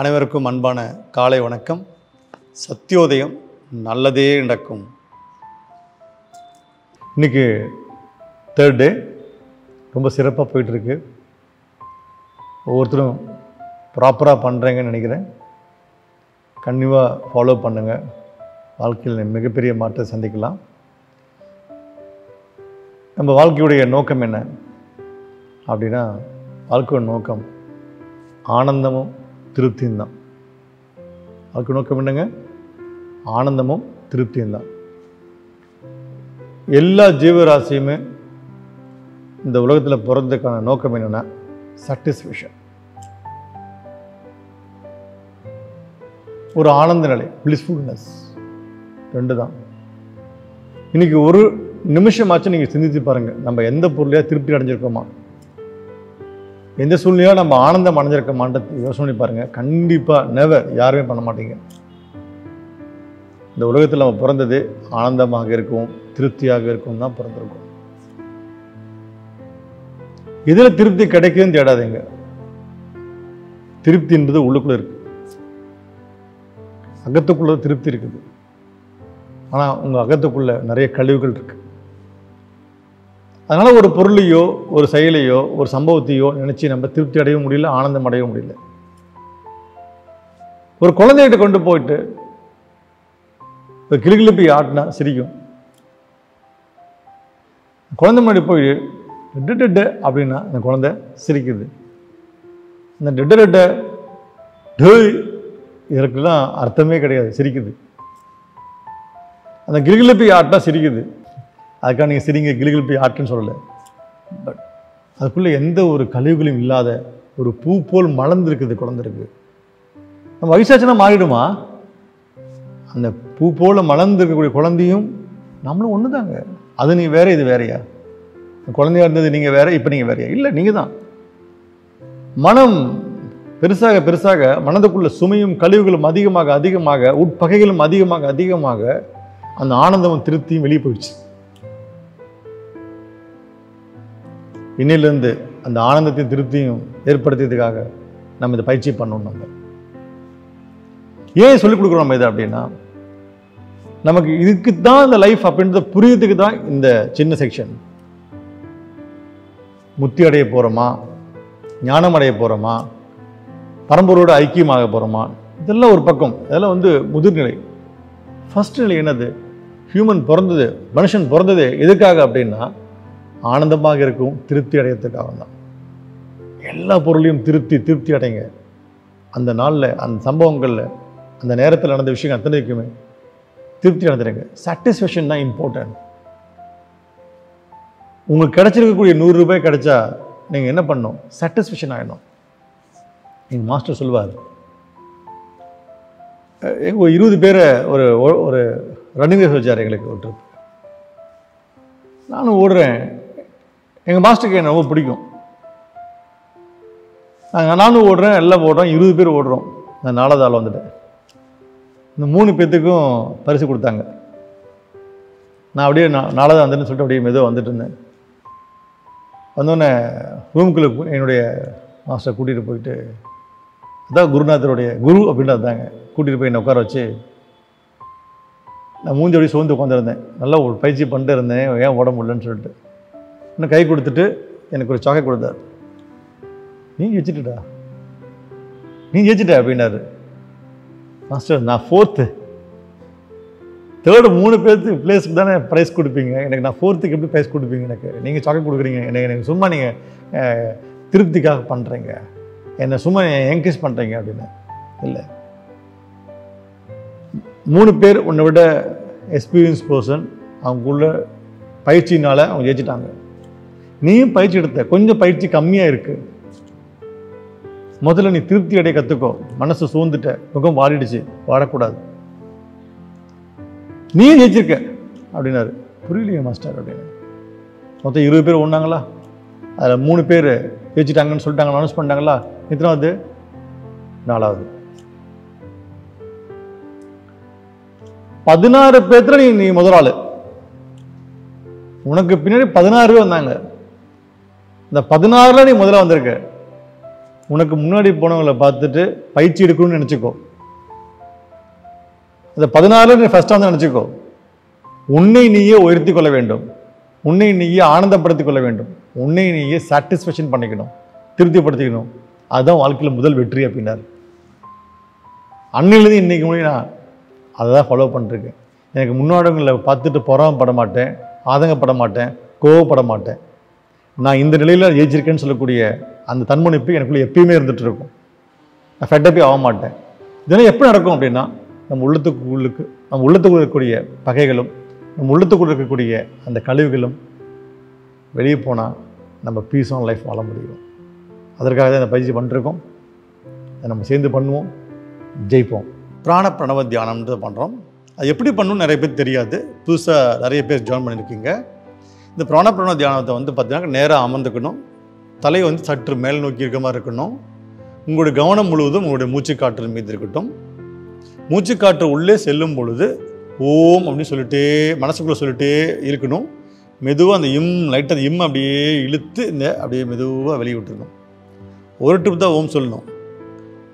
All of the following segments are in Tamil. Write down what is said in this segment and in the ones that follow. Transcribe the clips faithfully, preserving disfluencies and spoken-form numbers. அனைவருக்கும் அன்பான காலை வணக்கம். சத்தியோதயம் நல்லதே நடக்கும். இன்றைக்கி தேர்ட் டே ரொம்ப சிறப்பாக போயிட்டுருக்கு. ஒவ்வொருத்தரும் ப்ராப்பராக பண்ணுறேங்கன்னு நினைக்கிறேன். கண்டிப்பாக ஃபாலோ பண்ணுங்கள். வாழ்க்கையில் மிகப்பெரிய மாற்றத்தை சந்திக்கலாம். நம்ம வாழ்க்கையுடைய நோக்கம் என்ன அப்படின்னா, வாழ்க்கையோட நோக்கம் ஆனந்தமும் திருப்தியும் தான். வாழ்க்கை நோக்கம் என்னங்க? ஆனந்தமும் திருப்தியும் தான். எல்லா ஜீவராசியுமே இந்த உலகத்தில் பிறந்ததுக்கான நோக்கம் என்னென்னா சாட்டிஸ்ஃபேக்ஷன், ஒரு ஆனந்த நிலை, பிளிஸ்ஃபுல்னஸ். ரெண்டு தான். இன்றைக்கி ஒரு நிமிஷமாச்சும் நீங்கள் சிந்தித்து பாருங்கள், நம்ம எந்த பொருளையாக திருப்தி அடைஞ்சிருக்கோமா, எந்த சூழ்நிலையாக நம்ம ஆனந்தம் அடைஞ்சிருக்கமான்றது யோசனை பண்ணி பாருங்கள். கண்டிப்பாக நெவர் யாருமே பண்ண மாட்டீங்க. இந்த உலகத்தில் நம்ம பிறந்தது ஆனந்தமாக இருக்கும், திருப்தியாக இருக்கும் தான் பிறந்திருக்கும். இதில் திருப்தி கிடைக்குதுன்னு தேடாதீங்க. திருப்தி என்பது உள்ளுக்குள்ளே இருக்குது, அகத்துக்குள்ளே திருப்தி இருக்குது. ஆனால் உங்கள் அகத்துக்குள்ளே நிறைய கழிவுகள் இருக்குது. அதனால் ஒரு பொருளையோ ஒரு செயலையோ ஒரு சம்பவத்தையோ நினச்சி நம்ம திருப்தி அடைய முடியல, ஆனந்தம் அடைய முடியல. ஒரு குழந்தைகிட்ட கொண்டு போயிட்டு ஒரு கிளிகிளிப்பி ஆட்டினா சிரிக்கும். குழந்தை முன்னாடி போய் டெட்டு டெட்டு அப்படின்னா அந்த குழந்தை சிரிக்குது. அந்த டெட்டு டெட்ட டே இதற்கெல்லாம் அர்த்தமே கிடையாது, சிரிக்குது. அந்த கிளிகிளிப்பி ஆட்டினா சிரிக்குது. அதுக்காக நீங்கள் சிரிங்க கிளிகிளிப்பி ஆட்டுன்னு சொல்லலை. பட் அதுக்குள்ளே எந்த ஒரு கழிவுகளும் இல்லாத ஒரு பூ போல் மலர்ந்துருக்குது குழந்தைருக்கு. நம்ம வயசாச்சுன்னா மாறிடுமா? அந்த பூ போல் மலர்ந்துருக்கக்கூடிய குழந்தையும் நம்மளும் ஒன்று தாங்க. அது நீ வேறு, இது வேறையா? குழந்தையாக இருந்தது நீங்கள் வேறு, இப்போ நீங்கள் வேறையா? இல்லை, நீங்கள் தான். மனம் பெருசாக பெருசாக மனதுக்குள்ள சுமையும் கழிவுகளும் அதிகமாக அதிகமாக உட்பகைகளும் அதிகமாக அதிகமாக அந்த ஆனந்தமும் திருப்தியும் வெளியே போயிடுச்சு. இன்னிலிருந்து அந்த ஆனந்தத்தையும் திருப்தியும் ஏற்படுத்தியதுக்காக நம்ம இதை பயிற்சி பண்ணணும். நம்ம ஏன் சொல்லிக் கொடுக்குறோம் நம்ம இதை அப்படின்னா, நமக்கு இதுக்கு தான் இந்த லைஃப் அப்படின்றத புரியறதுக்கு தான் இந்த சின்ன செக்ஷன். முத்தி அடைய போகிறோமா, ஞானம் அடைய போகிறோமா, பரம்பரோடு ஐக்கியமாக போகிறோமா, இதெல்லாம் ஒரு பக்கம். இதெல்லாம் வந்து முதிர்நிலை. ஃபஸ்ட் நிலை என்னது? ஹியூமன் பிறந்தது, மனுஷன் பிறந்தது எதுக்காக அப்படின்னா ஆனந்தமாக இருக்கும், திருப்தி அடையிறதுக்காக தான். எல்லா பொருளையும் திருப்தி திருப்தி அடைங்க. அந்த நாளில் அந்த சம்பவங்களில் அந்த நேரத்தில் நடந்த விஷயம் அத்தனைக்குமே திருப்தி அடைஞ்சிடுங்க. சாட்டிஸ்ஃபேக்ஷன் தான் இம்பார்ட்டன்ட். உங்களுக்கு கிடச்சிருக்கக்கூடிய நூறு ரூபாய் கிடைச்சா நீங்கள் என்ன பண்ணணும்? சாட்டிஸ்ஃபேக்ஷன் ஆகிடணும். எங்கள் மாஸ்டர் சொல்லுவார், எங்கள் இருபது பேரை ஒரு ஒரு ரன்னிங் ரேஸ் வச்சார் எங்களுக்கு ஒரு ட்ரிப். நானும் ஓடுறேன். எங்கள் மாஸ்டருக்கு என்ன ரொம்ப பிடிக்கும். நாங்கள் நானும் ஓடுறேன், எல்லாம் ஓடுறோம், இருபது பேர் ஓடுறோம். நான் நாலாவது ஆள் வந்துட்டேன். இந்த மூணு பேர்த்துக்கும் பரிசு கொடுத்தாங்க. நான் அப்படியே நான் நாலாவது வந்துட்டேன்னு சொல்லிட்டு அப்படியே மெதுவாக வந்துட்டு இருந்தேன். வந்தோடனே ரூமுக்குள்ளே என்னுடைய மாஸ்டரை கூட்டிகிட்டு போயிட்டு, அதான் குருநாதருடைய குரு அப்படின்னு இருந்தாங்க, கூட்டிகிட்டு போய் என்னை உட்கார வச்சு, நான் மூஞ்சி அப்படியே சோர்ந்து உட்காந்துருந்தேன். நல்லா ஒரு பயிற்சி பண்ணிட்டு இருந்தேன், ஏன் ஓட முடியலன்னு சொல்லிட்டு. இன்னும் கை கொடுத்துட்டு எனக்கு ஒரு சாக்கை கொடுத்தாரு. நீ ஜெயிச்சிட்டடா, நீ ஜெயிச்சிட்ட அப்படின்னாரு. மாஸ்டர், நான் ஃபோர்த்து, தேர்டு மூணு பேர்த்து பிளேஸ்க்கு தானே ப்ரைஸ் கொடுப்பீங்க, எனக்கு நான் ஃபோர்த்துக்கு எப்படி ப்ரைஸ் கொடுப்பீங்க? எனக்கு நீங்கள் சாக்கை கொடுக்குறீங்க, எனக்கு எனக்கு சும்மா நீங்கள் திருப்திக்காக பண்ணுறீங்க, என்னை சும்மா என்கரேஜ் பண்ணுறீங்க அப்படின்னா. இல்லை, மூணு பேர் உன்னை விட எக்ஸ்பீரியன்ஸ் பர்சன், அவங்களுக்குள்ள பயிற்சினால் அவங்க ஜெயிச்சிட்டாங்க. நீயும் பயிற்சி எடுத்த, கொஞ்சம் பயிற்சி கம்மியாக இருக்குது. முதல்ல நீ திருப்தி அடைய கற்றுக்கோ. மனசு சூழ்ந்துட்ட, முகம் வாடிடுச்சு, வாடக்கூடாது. நீயும் ஜெயிச்சிருக்க அப்படின்னாரு. புரியலையே மாஸ்டர் அப்படின்னு. மொத்தம் இருபது பேர் ஓடினாங்களா, அதில் மூணு பேர் ஜெயிச்சிட்டாங்கன்னு சொல்லிட்டாங்க, அனௌன்ஸ் பண்ணிட்டாங்களா. எத்தனாவது? நாலாவது. பதினாறு பேர்த்துல நீ நீ முதலாளு. உனக்கு பின்னாடி பதினாறு பேர் வந்தாங்க. இந்த பதினாறுல நீ முதல்ல வந்திருக்க. உனக்கு முன்னாடி போனவங்கள பார்த்துட்டு பயிற்சி எடுக்கணும்னு நினைச்சுக்கோ. அந்த பதினாறுல நீ ஃபர்ஸ்ட் ஆனது நினைச்சுக்கோ. உன்னை நீயே உயர்த்தி கொள்ள வேண்டும், உன்னை நீயே ஆனந்தப்படுத்திக் கொள்ள வேண்டும், உன்னை நீயே சாட்டிஸ்ஃபேக்ஷன் பண்ணிக்கணும், திருப்திப்படுத்திக்கணும். அதுதான் வாழ்க்கையில் முதல் வெற்றி அப்படின்னார். அன்னிலேருந்து இன்றைக்கு முடியும் நான் அதை தான் ஃபாலோ பண்ணிருக்கேன். எனக்கு முன்னாடங்களை பார்த்துட்டு பொறாமப்பட மாட்டேன், ஆதங்கப்பட மாட்டேன், கோவப்பட மாட்டேன். நான் இந்த நிலையில் ஜெயிச்சிருக்கேன்னு சொல்லக்கூடிய அந்த தன்முனைப்பு எனக்குள்ளே எப்பயுமே இருந்துகிட்ருக்கும். நான் ஃபெட்டப்பே ஆக மாட்டேன். இதெல்லாம் எப்போ நடக்கும் அப்படின்னா, நம்ம உள்ளத்துக்குள்ளுக்கு நம்ம உள்ளத்துக்குள்ள இருக்கக்கூடிய பகைகளும் நம்ம உள்ளத்துக்குள்ள இருக்கக்கூடிய அந்த கழிவுகளும் வெளியே போனால் நம்ம பீஸான லைஃப் வாழ முடியும். அதற்காக தான் இந்த பயிற்சி பண்ணிருக்கோம். அதை நம்ம சேர்ந்து பண்ணுவோம், ஜெயிப்போம். பிராண பிரணவ தியானம்ன்றதை பண்ணுறோம். அது எப்படி பண்ணணும்னு நிறைய பேர் தெரியாது. புதுசாக நிறைய பேர் ஜாயின் பண்ணியிருக்கீங்க. இந்த பிராண பிரணவ தியானத்தை வந்து பார்த்தீங்கன்னா நேராக அமர்ந்துக்கணும். தலை வந்து சற்று மேல் நோக்கி இருக்க மாதிரி இருக்கணும். உங்களுடைய கவனம் முழுவதும் உங்களுடைய மூச்சுக்காற்று மீது இருக்கட்டும். மூச்சுக்காற்று உள்ளே செல்லும் பொழுது ஓம் அப்படின்னு சொல்லிட்டே மனசுக்குள்ளே சொல்லிகிட்டே இருக்கணும். மெதுவாக அந்த இம் லைட்டாக இம் அப்படியே இழுத்து இந்த அப்படியே மெதுவாக வெளியே விட்டுருணும். ஒரு ட்ரிப் தான் ஓம் சொல்லணும்.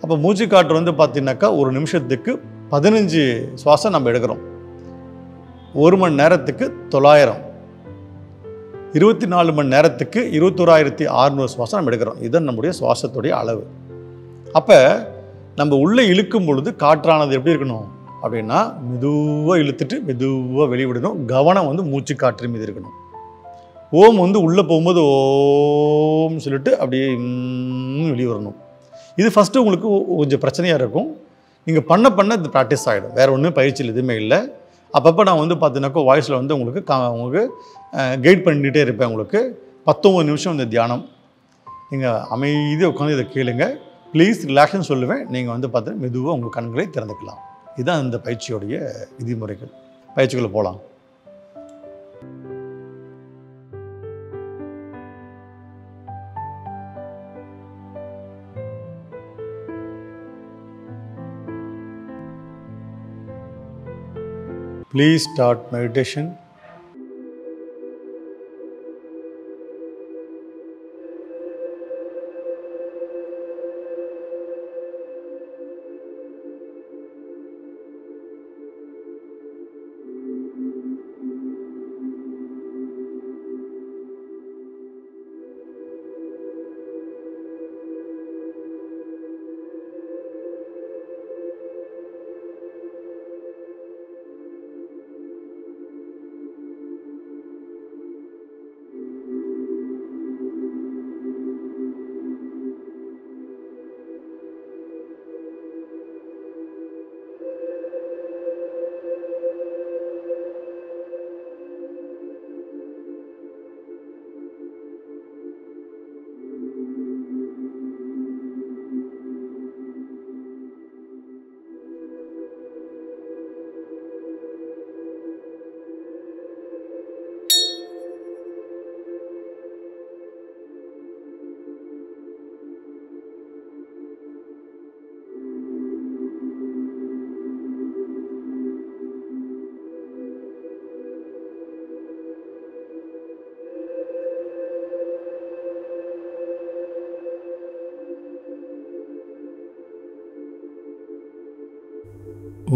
அப்போ மூச்சுக்காற்று வந்து பார்த்திங்கனாக்கா ஒரு நிமிஷத்துக்கு பதினஞ்சு சுவாசம் நம்ம எடுக்கிறோம். ஒரு மணி நேரத்துக்கு தொள்ளாயிரம், இருபத்தி நாலு மணி நேரத்துக்கு இருபத்தோராயிரத்தி அறுநூறு சுவாசம் நம்ம எடுக்கிறோம். இதுதான் நம்முடைய சுவாசத்துடைய அளவு. அப்போ நம்ம உள்ளே இழுக்கும் பொழுது காற்றானது எப்படி இருக்கணும் அப்படின்னா, மெதுவாக இழுத்துட்டு மெதுவாக வெளிவிடணும். கவனம் வந்து மூச்சு காற்று மீது இருக்கணும். ஓம் வந்து உள்ளே போகும்போது ஓம்னு சொல்லிட்டு அப்படியே வெளியே வரணும். இது ஃபஸ்ட்டு உங்களுக்கு கொஞ்சம் பிரச்சனையாக இருக்கும். நீங்கள் பண்ண பண்ண இது ப்ராக்டிஸ் ஆகிடும். வேறு ஒன்றும் பயிற்சியில் எதுவுமே இல்லை. அப்பப்போ நான் வந்து பார்த்தினாக்கா வாய்ஸில் வந்து உங்களுக்கு கா உங்களுக்கு கைட் பண்ணிகிட்டே இருப்பேன். உங்களுக்கு பத்தொம்பது நிமிஷம் இந்த தியானம் நீங்கள் அமைதியாக உட்காந்து இதை கேளுங்க. ப்ளீஸ் ரிலாக்ஸ்ன்னு சொல்லுவேன். நீங்கள் வந்து பார்த்தீங்கன்னா மெதுவாக உங்கள் கண்களை திறந்துக்கலாம். இதுதான் இந்த பயிற்சியோடைய விதிமுறைகள். பயிற்சிக்குள்ளே போகலாம். Please start meditation.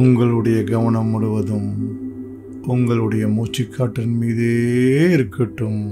உங்களுடைய கவனம் முழுவதும் உங்களுடைய மூச்சுக்காற்றின் மீதே இருக்கட்டும்.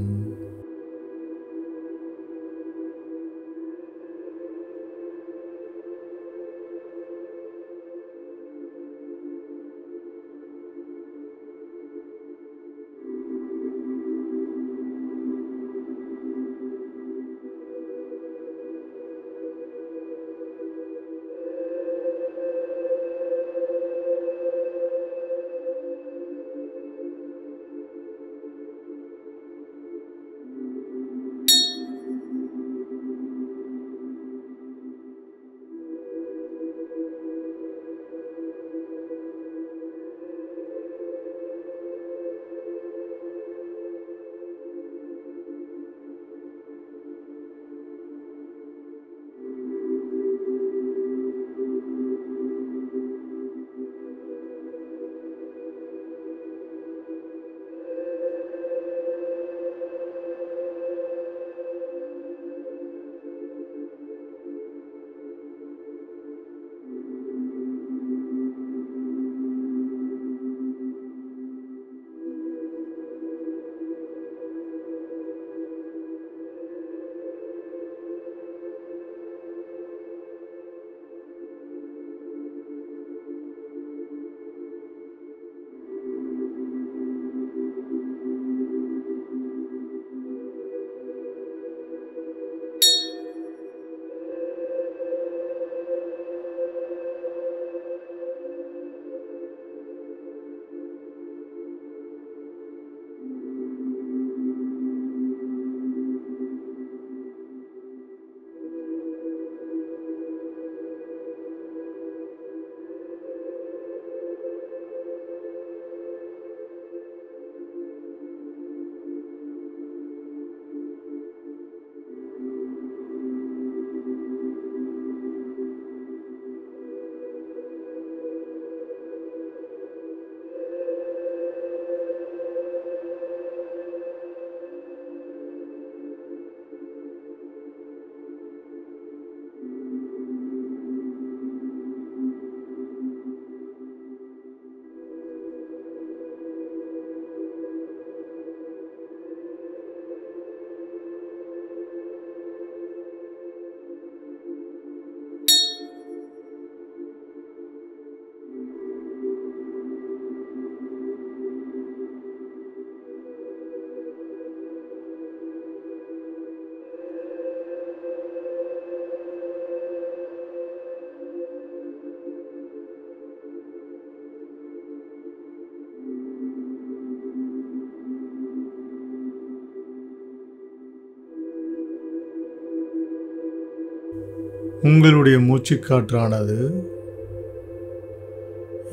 உங்களுடைய மூச்சுக்காற்றானது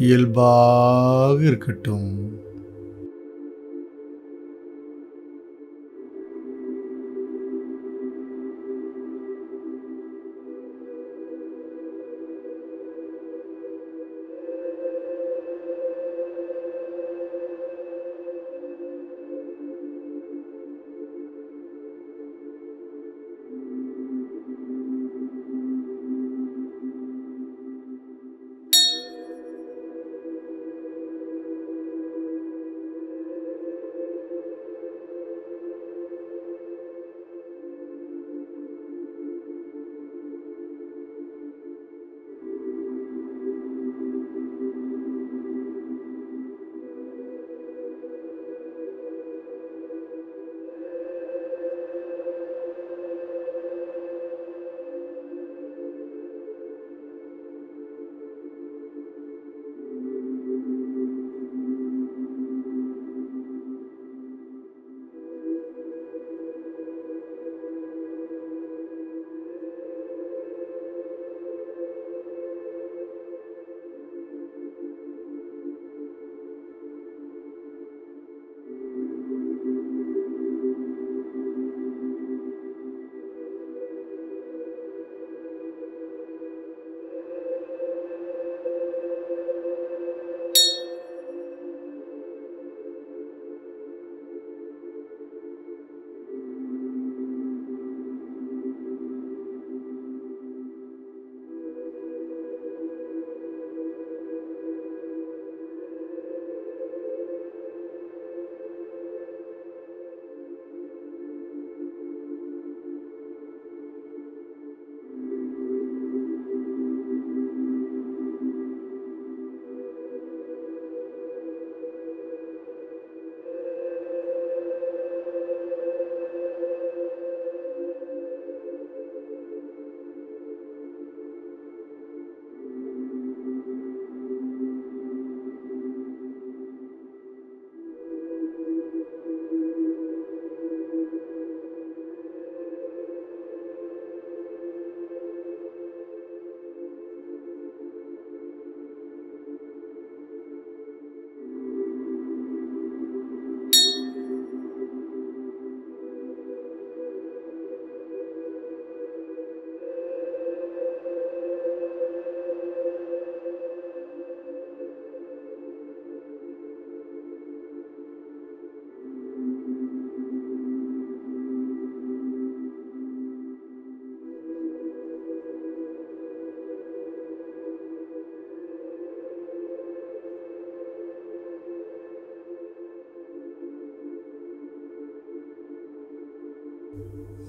இயல்பாக இருக்கட்டும்.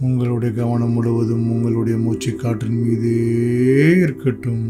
உங்களுடைய கவனம் முழுவதும் உங்களுடைய மூச்சுக்காற்றின் மீதே இருக்கட்டும்.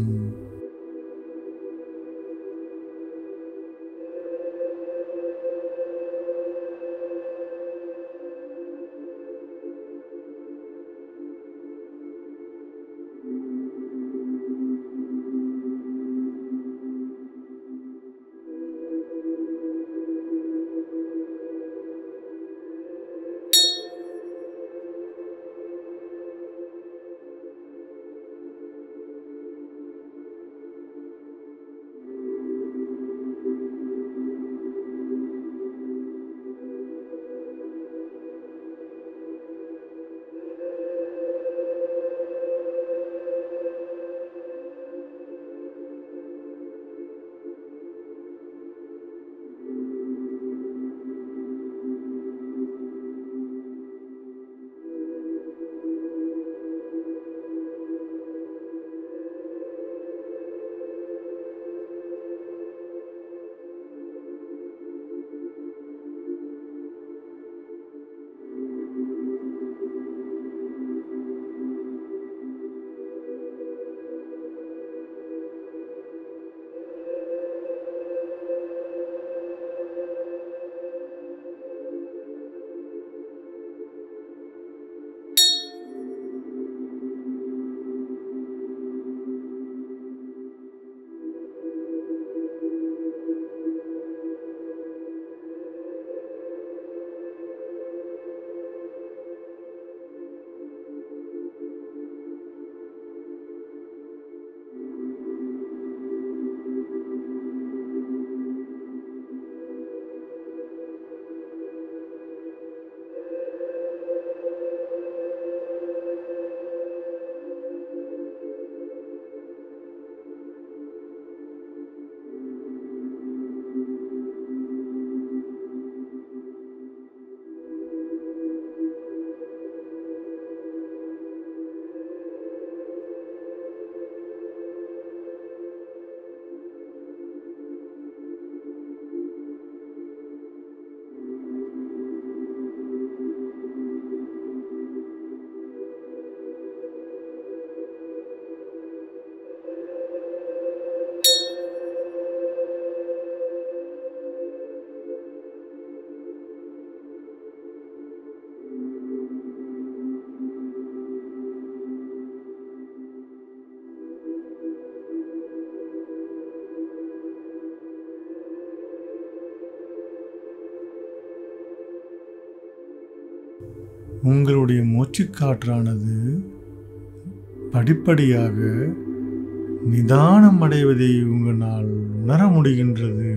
உங்களுடைய மூச்சுக்காற்றானது படிப்படியாக நிதானம் அடைவதை உங்களால் உணர முடிகின்றது.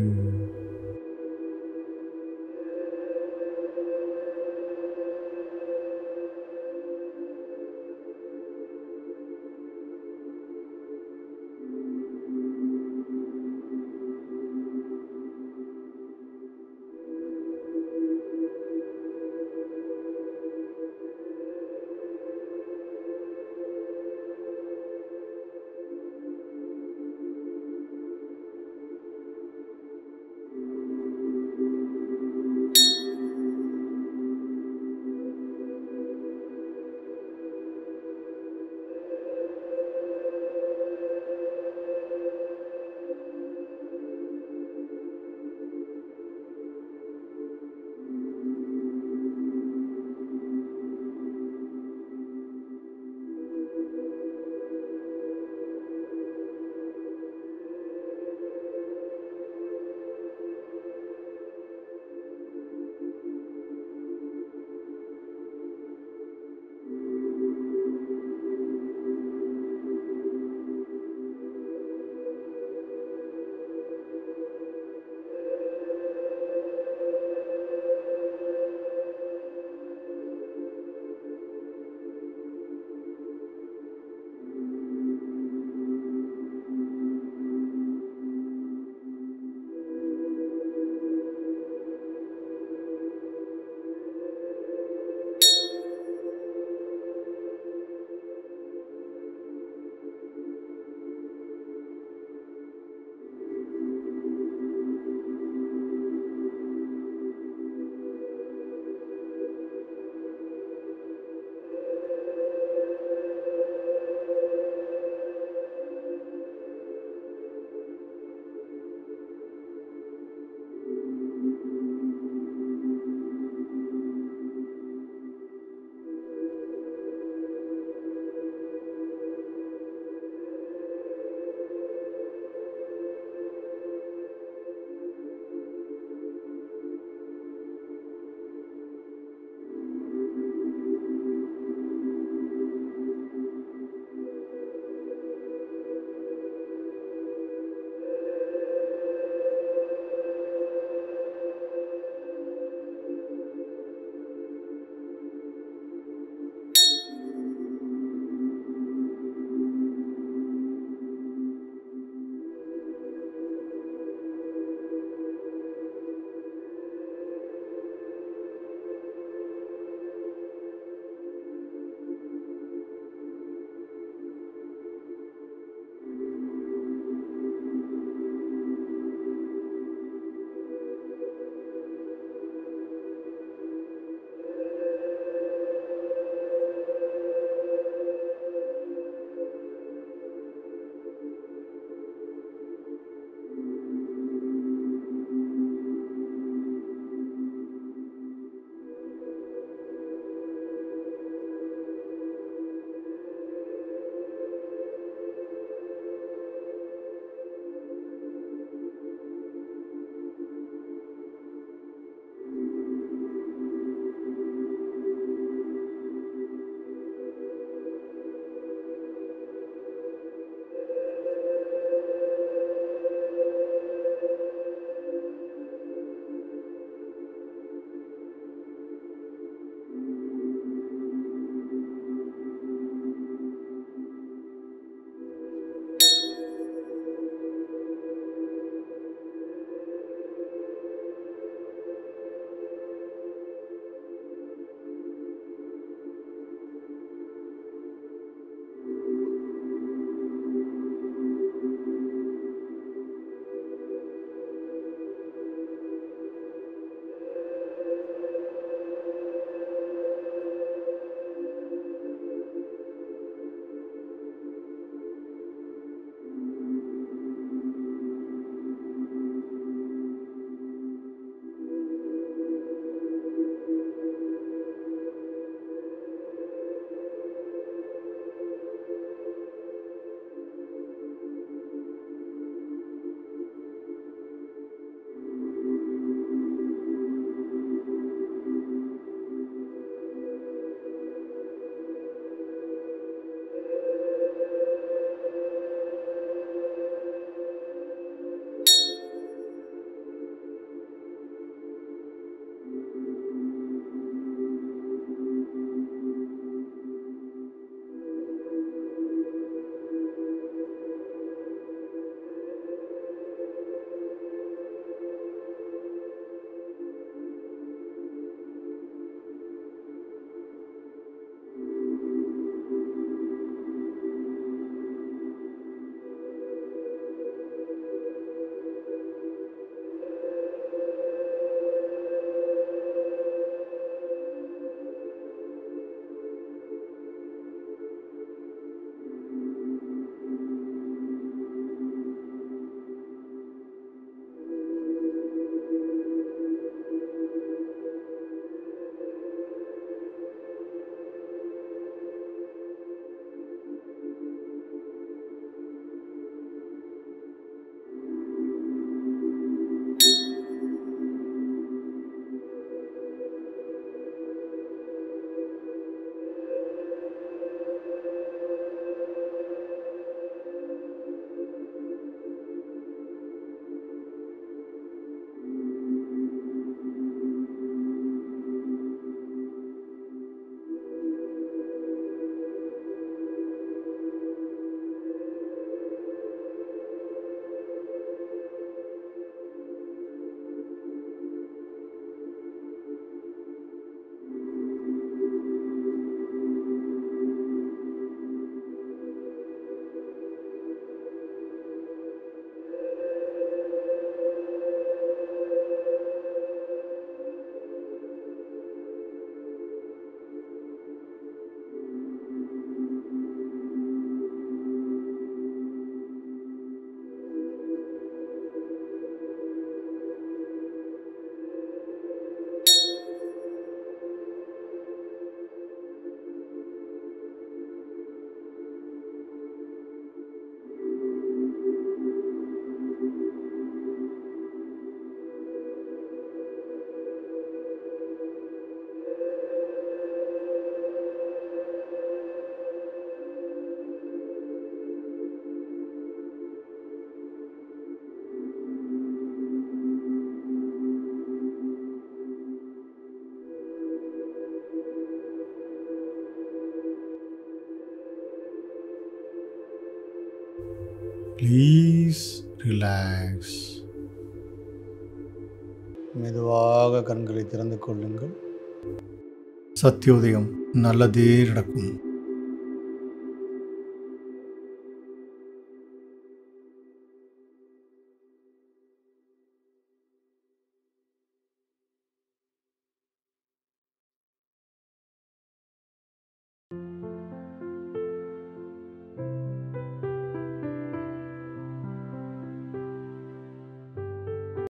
Please relax. मेदवाग कण्गळै तिरंदु कोल्लुंगल। सत्योदयम नल्लदे नडक्कुम।